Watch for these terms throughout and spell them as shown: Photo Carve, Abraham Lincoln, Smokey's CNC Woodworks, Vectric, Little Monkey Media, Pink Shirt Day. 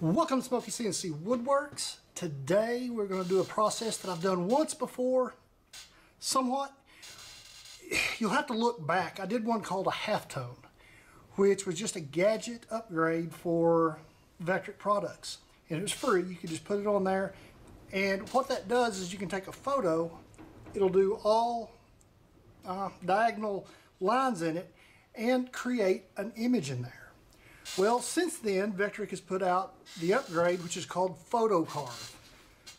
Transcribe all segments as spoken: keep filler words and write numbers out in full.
Welcome to Smokey's C N C Woodworks. Today we're going to do a process that I've done once before, somewhat. You'll have to look back. I did one called a halftone, which was just a gadget upgrade for Vectric products. And it was free. You could just put it on there. And what that does is you can take a photo. It'll do all uh, diagonal lines in it and create an image in there. Well, since then, Vectric has put out the upgrade, which is called Photo Carve.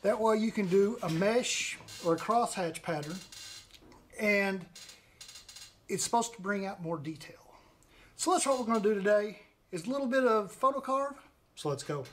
That way you can do a mesh or a crosshatch pattern, and it's supposed to bring out more detail. So that's what we're going to do today, is a little bit of Photo Carve. So let's go.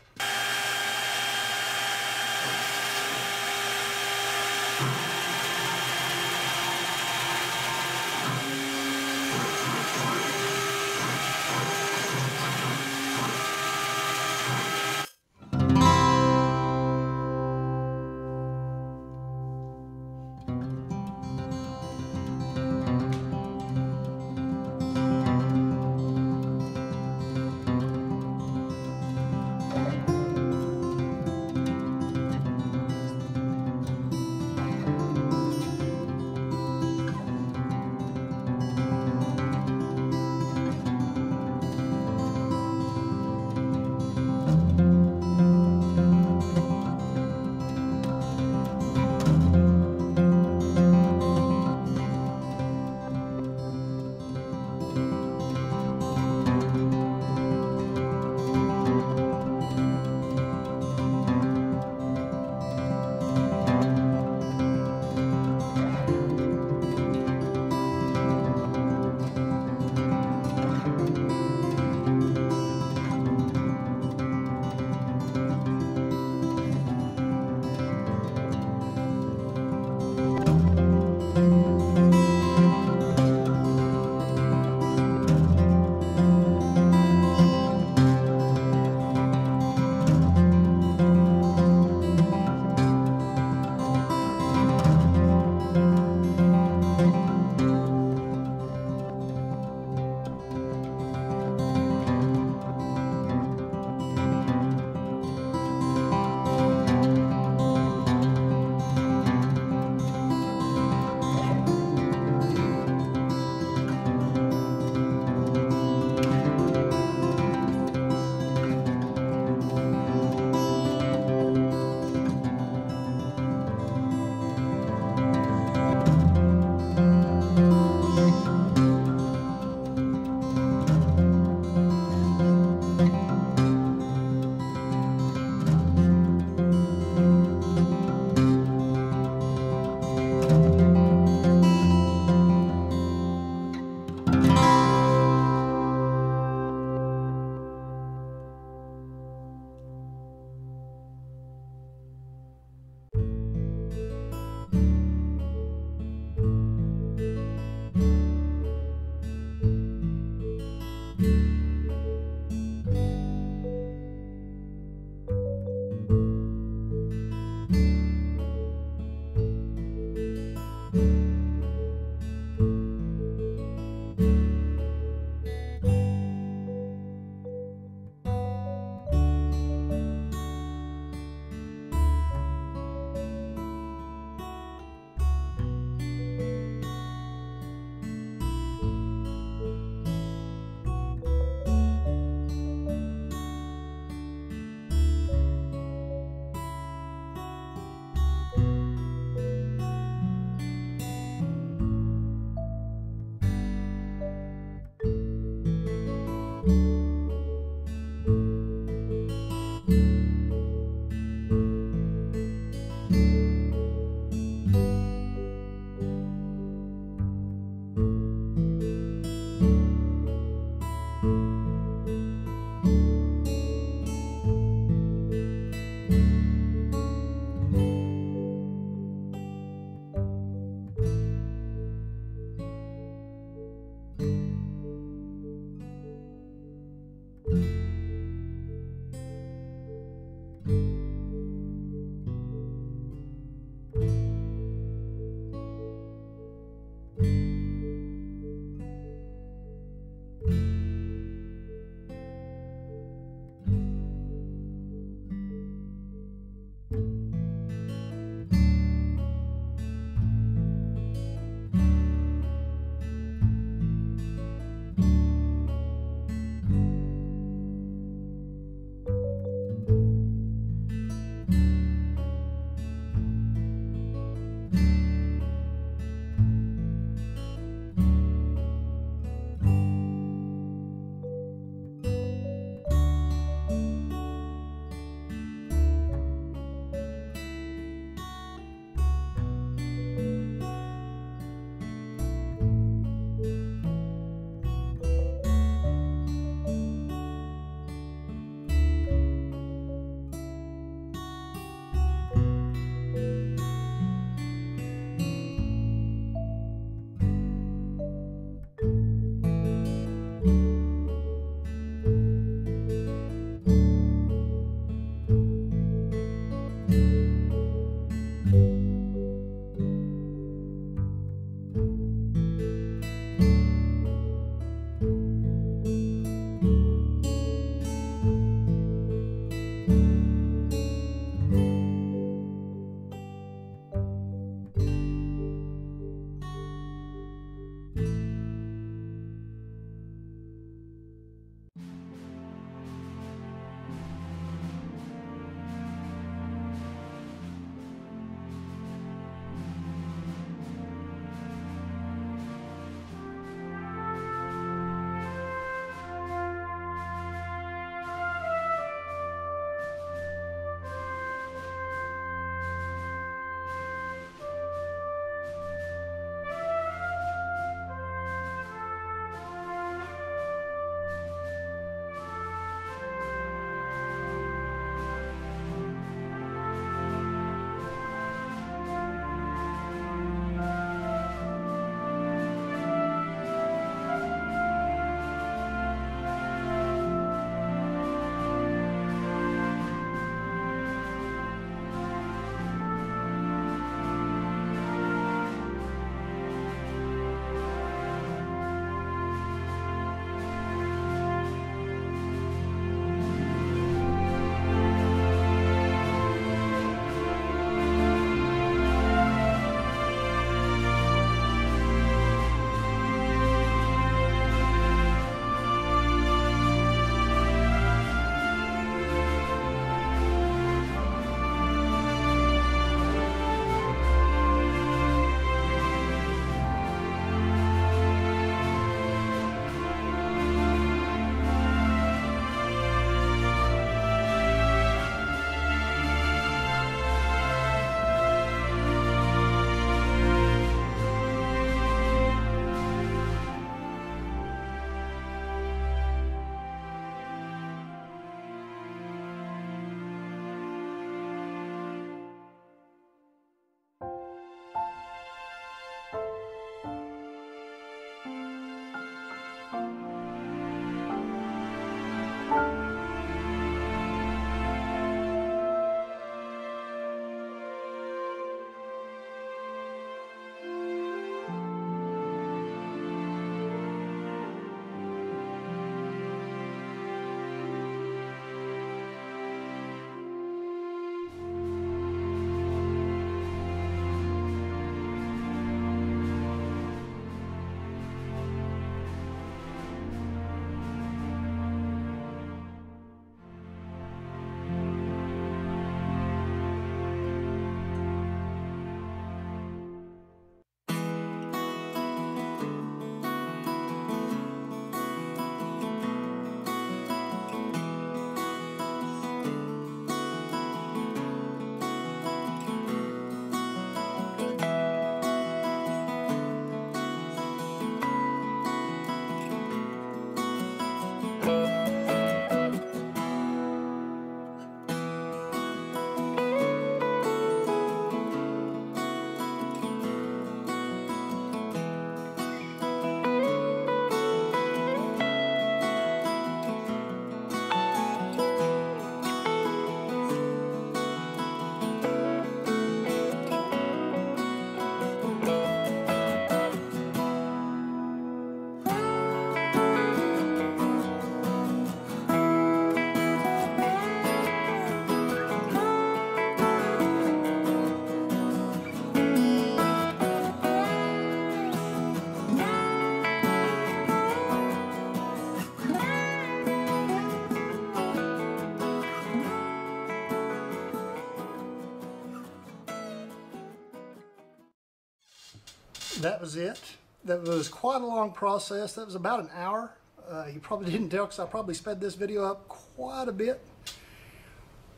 that was it. That was quite a long process. That was about an hour. Uh, you probably didn't tell because I probably sped this video up quite a bit.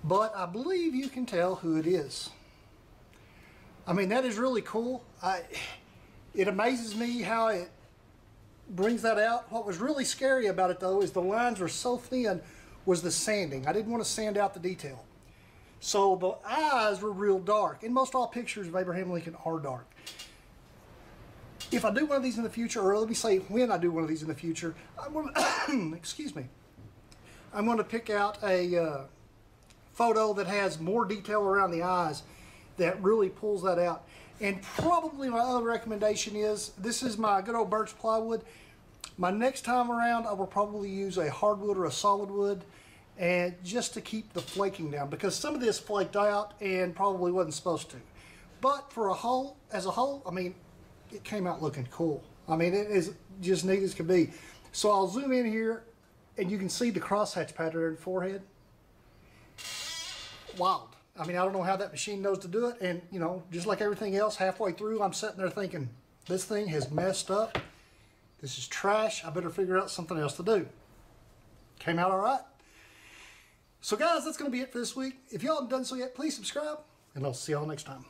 But I believe you can tell who it is. I mean, that is really cool. I, it amazes me how it brings that out. What was really scary about it, though, is the lines were so thin, was the sanding. I didn't want to sand out the detail. So the eyes were real dark. And most all pictures of Abraham Lincoln are dark. If I do one of these in the future, or let me say when I do one of these in the future, I'm going to, excuse me, I'm going to pick out a uh, photo that has more detail around the eyes that really pulls that out. And probably my other recommendation is, this is my good old birch plywood. My next time around, I will probably use a hardwood or a solid wood, and just to keep the flaking down, because some of this flaked out and probably wasn't supposed to. But for a whole, as a whole, I mean, it came out looking cool. I mean, it is just neat as can be. So I'll zoom in here, and you can see the crosshatch pattern in the forehead. Wild. I mean, I don't know how that machine knows to do it, and you know, just like everything else, halfway through, I'm sitting there thinking, this thing has messed up. This is trash. I better figure out something else to do. Came out all right. So guys, that's going to be it for this week. If y'all haven't done so yet, please subscribe, and I'll see y'all next time.